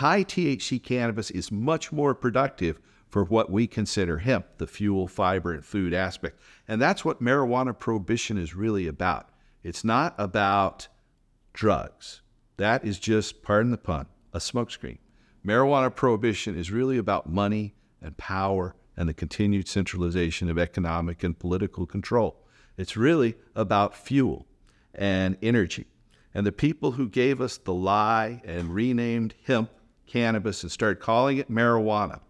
high THC cannabis is much more productive for what we consider hemp, the fuel, fiber, and food aspect. And that's what marijuana prohibition is really about. It's not about drugs. That is just, pardon the pun, a smokescreen. Marijuana prohibition is really about money and power and the continued centralization of economic and political control. It's really about fuel and energy. And the people who gave us the lie and renamed hemp cannabis and started calling it marijuana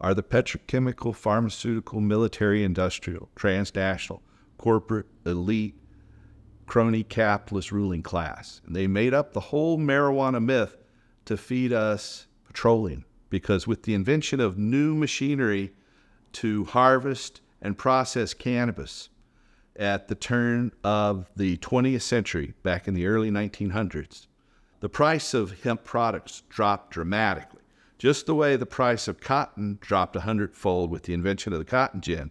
are the petrochemical, pharmaceutical, military, industrial, transnational, corporate, elite, crony capitalist ruling class. And they made up the whole marijuana myth to feed us petroleum, because with the invention of new machinery to harvest and process cannabis at the turn of the 20th century, back in the early 1900s, the price of hemp products dropped dramatically. Just the way the price of cotton dropped 100-fold with the invention of the cotton gin,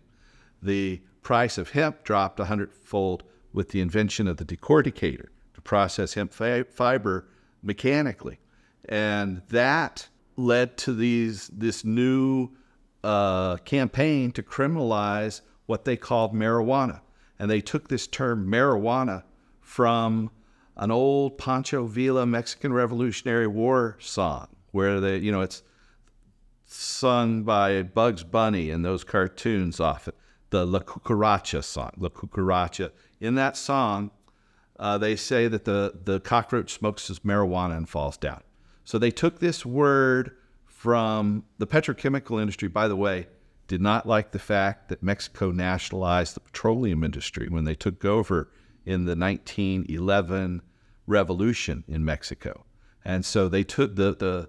the price of hemp dropped 100-fold with the invention of the decorticator to process hemp fiber mechanically. And that led to this new campaign to criminalize what they called marijuana. And they took this term marijuana from an old Pancho Villa Mexican Revolutionary War song, where they, you know, it's sung by Bugs Bunny in those cartoons often, the La Cucaracha song, La Cucaracha. In that song, they say that the cockroach smokes his marijuana and falls down. So they took this word from the petrochemical industry. By the way, did not like the fact that Mexico nationalized the petroleum industry when they took over in the 1911 revolution in Mexico. And so they took the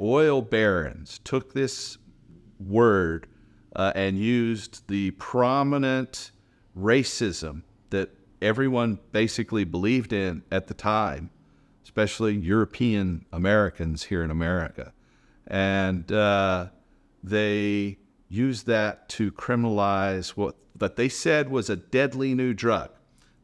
oil barons took this word and used the prominent racism that everyone basically believed in at the time, especially European Americans here in America. And they used that to criminalize what they said was a deadly new drug.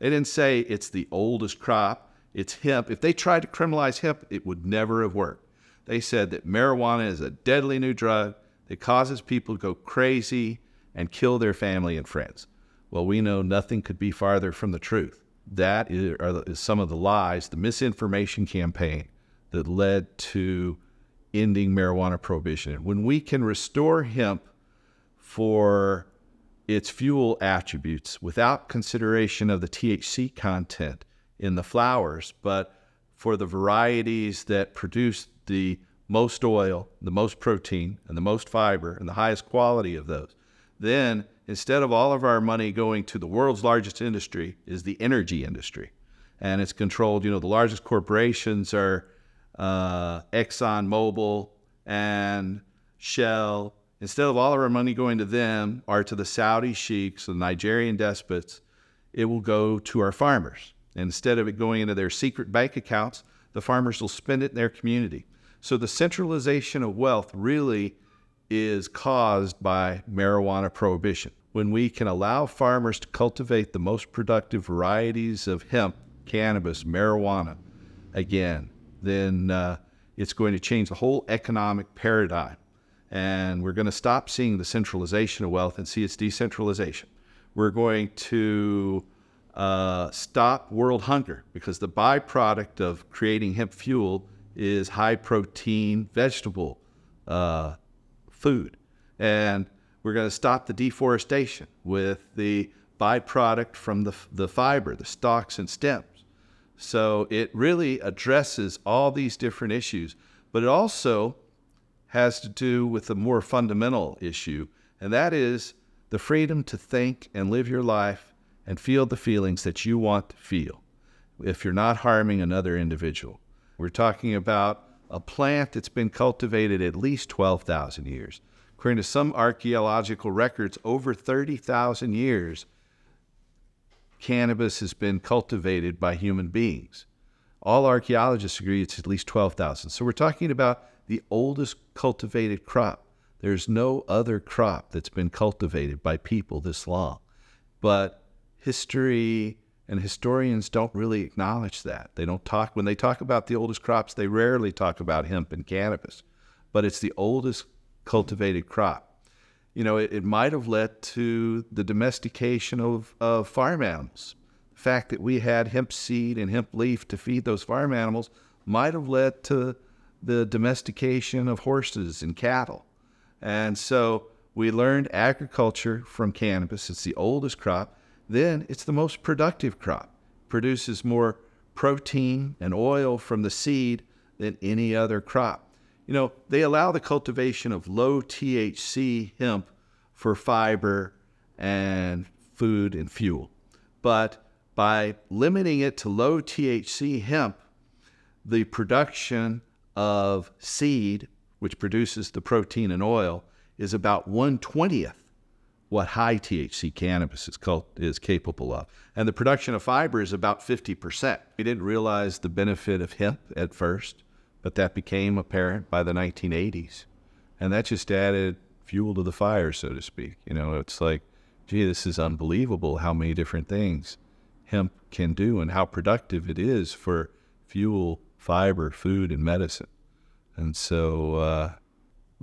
They didn't say it's the oldest crop, it's hemp. If they tried to criminalize hemp, it would never have worked. They said that marijuana is a deadly new drug that causes people to go crazy and kill their family and friends. Well, we know nothing could be farther from the truth. That is some of the lies, the misinformation campaign that led to ending marijuana prohibition. When we can restore hemp for its fuel attributes without consideration of the THC content in the flowers, but for the varieties that produce the most oil, the most protein, and the most fiber, and the highest quality of those, then instead of all of our money going to the world's largest industry is the energy industry. And it's controlled, you know, the largest corporations are ExxonMobil and Shell. Instead of all of our money going to them or to the Saudi sheiks and Nigerian despots, it will go to our farmers. And instead of it going into their secret bank accounts, the farmers will spend it in their community. So the centralization of wealth really is caused by marijuana prohibition. When we can allow farmers to cultivate the most productive varieties of hemp, cannabis, marijuana, again, then it's going to change the whole economic paradigm. And we're going to stop seeing the centralization of wealth and see its decentralization. We're going to stop world hunger, because the byproduct of creating hemp fuel is high protein vegetable food. And we're going to stop the deforestation with the byproduct from the fiber, the stalks and stems. So it really addresses all these different issues, but it also has to do with a more fundamental issue, and that is the freedom to think and live your life and feel the feelings that you want to feel if you're not harming another individual. We're talking about a plant that's been cultivated at least 12,000 years. According to some archaeological records, over 30,000 years, cannabis has been cultivated by human beings. All archaeologists agree it's at least 12,000. So we're talking about the oldest cultivated crop. There's no other crop that's been cultivated by people this long. But history And historians don't really acknowledge that. They don't talk, when they talk about the oldest crops, they rarely talk about hemp and cannabis, but it's the oldest cultivated crop. You know, it might have led to the domestication of farm animals. The fact that we had hemp seed and hemp leaf to feed those farm animals might have led to the domestication of horses and cattle. And so we learned agriculture from cannabis. It's the oldest crop. Then it's the most productive crop. It produces more protein and oil from the seed than any other crop. You know, they allow the cultivation of low THC hemp for fiber and food and fuel. But by limiting it to low THC hemp, the production of seed, which produces the protein and oil, is about 1/20 what high THC cannabis is capable of. And the production of fiber is about 50%. We didn't realize the benefit of hemp at first, but that became apparent by the 1980s. And that just added fuel to the fire, so to speak. You know, it's like, gee, this is unbelievable how many different things hemp can do and how productive it is for fuel, fiber, food, and medicine. And so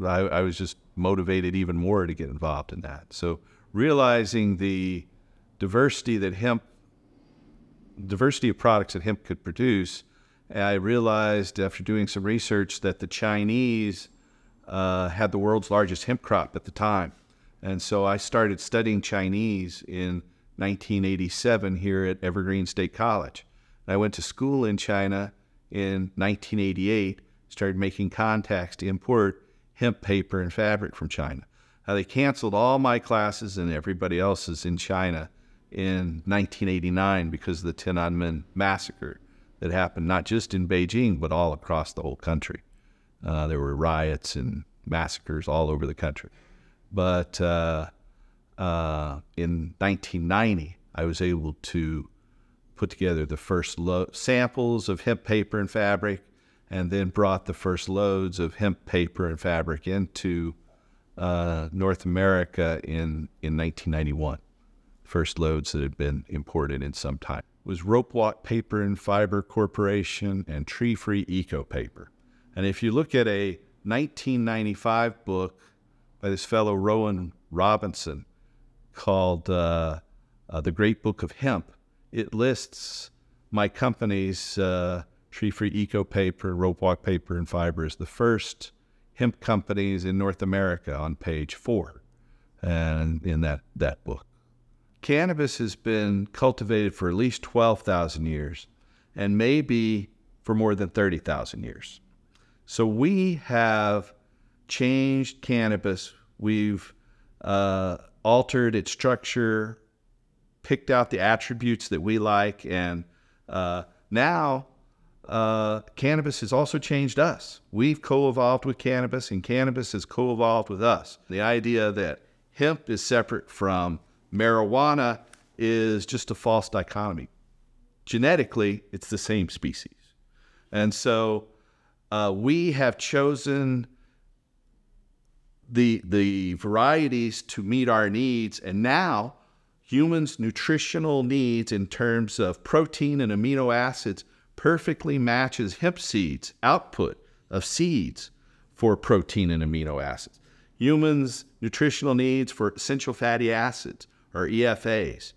I was just motivated even more to get involved in that. So realizing the diversity that hemp, diversity of products that hemp could produce, I realized after doing some research that the Chinese had the world's largest hemp crop at the time. And so I started studying Chinese in 1987 here at Evergreen State College. And I went to school in China in 1988, started making contacts to import hemp paper and fabric from China. Now, they canceled all my classes and everybody else's in China in 1989 because of the Tiananmen massacre that happened not just in Beijing, but all across the whole country. There were riots and massacres all over the country. But in 1990, I was able to put together the first samples of hemp paper and fabric, and then brought the first loads of hemp paper and fabric into North America in 1991. First loads that had been imported in some time. It was Ropewalk Paper and Fiber Corporation and Tree Free Eco Paper. And if you look at a 1995 book by this fellow Rowan Robinson called The Great Book of Hemp, it lists my company's Tree Free Eco Paper, Ropewalk Paper and Fiber as the first hemp companies in North America on page 4 and in that book. Cannabis has been cultivated for at least 12,000 years and maybe for more than 30,000 years. So we have changed cannabis. We've altered its structure, picked out the attributes that we like, and now cannabis has also changed us. We've co-evolved with cannabis, and cannabis has co-evolved with us. The idea that hemp is separate from marijuana is just a false dichotomy. Genetically, it's the same species. And so we have chosen the varieties to meet our needs, and now humans' nutritional needs in terms of protein and amino acids perfectly matches hemp seeds, output of seeds for protein and amino acids. Humans' nutritional needs for essential fatty acids, or EFAs,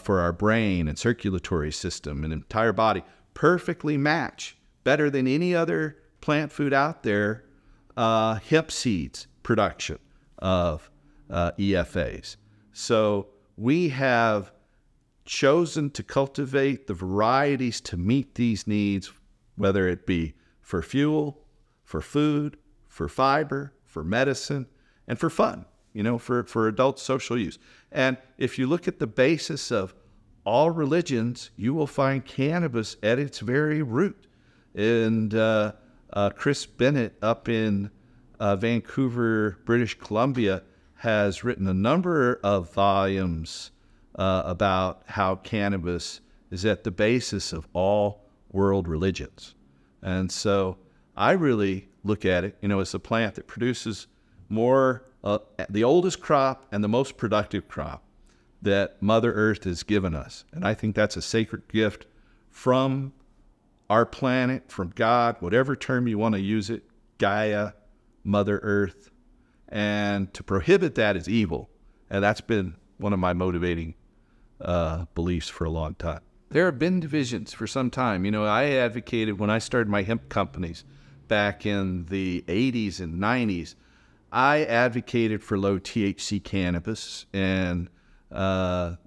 for our brain and circulatory system and entire body, perfectly match, better than any other plant food out there, hemp seeds production of EFAs. So we have chosen to cultivate the varieties to meet these needs, whether it be for fuel, for food, for fiber, for medicine, and for fun. You know, for adult social use. And if you look at the basis of all religions, you will find cannabis at its very root. And Chris Bennett up in Vancouver, British Columbia, has written a number of volumes about how cannabis is at the basis of all world religions. And so I really look at it, you know, as a plant that produces more the oldest crop and the most productive crop that Mother Earth has given us. And I think that's a sacred gift from our planet, from God, whatever term you want to use it, Gaia, Mother Earth. And to prohibit that is evil. And that's been one of my motivating beliefs for a long time. There have been divisions for some time. You know, I advocated when I started my hemp companies back in the 80s and 90s, I advocated for low THC cannabis. And you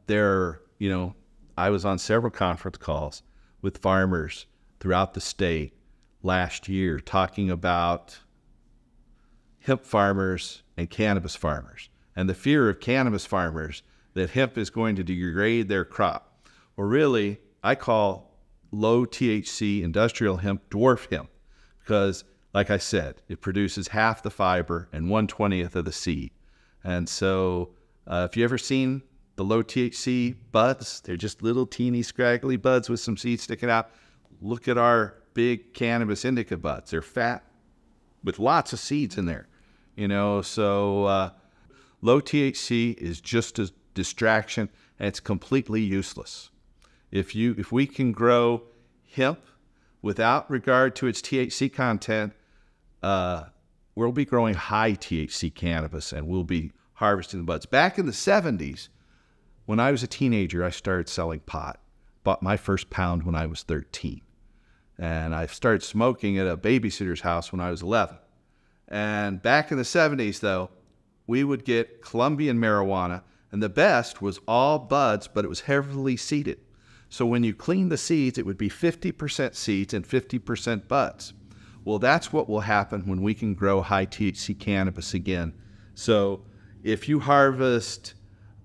know, I was on several conference calls with farmers throughout the state last year talking about hemp farmers and cannabis farmers and the fear of cannabis farmers that hemp is going to degrade their crop. Well, really, I call low THC industrial hemp dwarf hemp because, like I said, it produces half the fiber and 1/20 of the seed. And so if you've ever seen the low THC buds, they're just little teeny scraggly buds with some seeds sticking out. Look at our big cannabis indica buds. They're fat with lots of seeds in there, you know. So low THC is just a distraction, and it's completely useless. If we can grow hemp without regard to its THC content, we'll be growing high THC cannabis, and we'll be harvesting the buds. Back in the 70s, when I was a teenager, I started selling pot. Bought my first pound when I was 13. And I started smoking at a babysitter's house when I was 11. And back in the 70s, though, we would get Colombian marijuana, and the best was all buds, but it was heavily seeded. So when you clean the seeds, it would be 50% seeds and 50% buds. Well, that's what will happen when we can grow high THC cannabis again. So if you harvest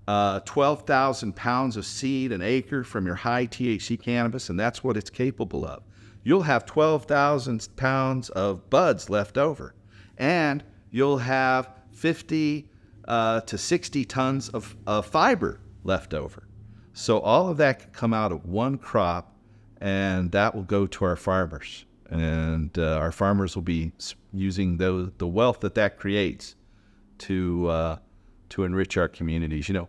12,000 pounds of seed an acre from your high THC cannabis, and that's what it's capable of, you'll have 12,000 pounds of buds left over, and you'll have 50 to 60 tons of fiber left over. So all of that can come out of one crop, and that will go to our farmers. And our farmers will be using the wealth that creates to enrich our communities. You know,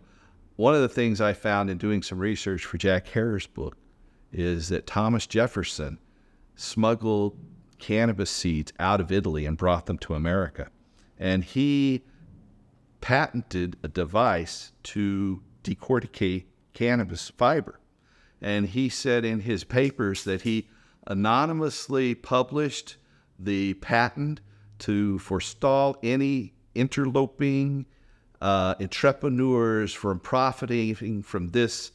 one of the things I found in doing some research for Jack Harris' book is that Thomas Jefferson smuggled cannabis seeds out of Italy and brought them to America. And he patented a device to decorticate cannabis fiber. And he said in his papers that he anonymously published the patent to forestall any interloping entrepreneurs from profiting from this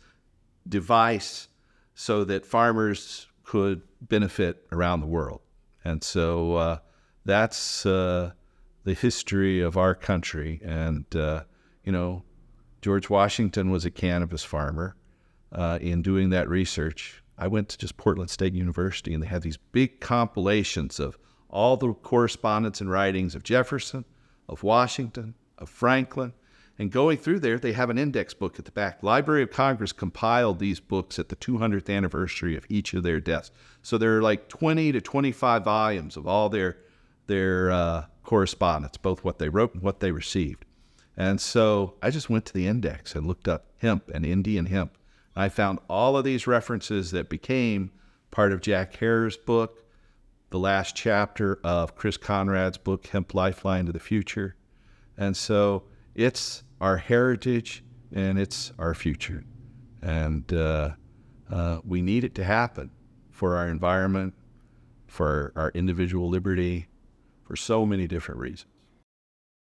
device so that farmers could benefit around the world. And so that's the history of our country. And, you know, George Washington was a cannabis farmer. In doing that research, I went to just Portland State University, and they had these big compilations of all the correspondence and writings of Jefferson, of Washington, of Franklin. And going through there, they have an index book at the back. Library of Congress compiled these books at the 200th anniversary of each of their deaths. So there are like 20 to 25 volumes of all their correspondence, both what they wrote and what they received. And so I just went to the index and looked up hemp and Indian hemp. I found all of these references that became part of Jack Harris' book, the last chapter of Chris Conrad's book, Hemp Lifeline to the Future. And so it's our heritage, and it's our future. And we need it to happen for our environment, for our individual liberty, for so many different reasons.